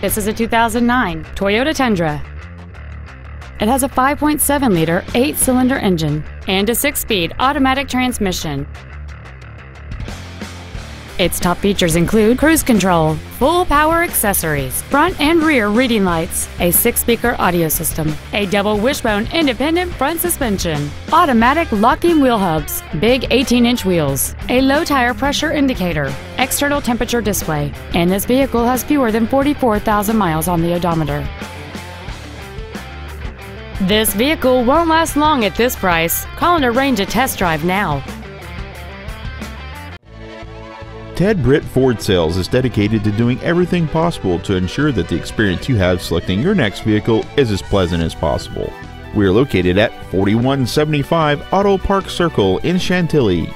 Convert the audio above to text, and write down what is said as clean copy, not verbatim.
This is a 2009 Toyota Tundra. It has a 5.7-liter, 8-cylinder engine and a 6-speed automatic transmission. Its top features include cruise control, full power accessories, front and rear reading lights, a 6-speaker audio system, a double wishbone independent front suspension, automatic locking wheel hubs, big 18-inch wheels, a low tire pressure indicator, external temperature display, and this vehicle has fewer than 44,000 miles on the odometer. This vehicle won't last long at this price. Call and arrange a test drive now. Ted Britt Ford Sales is dedicated to doing everything possible to ensure that the experience you have selecting your next vehicle is as pleasant as possible. We are located at 4175 Auto Park Circle in Chantilly.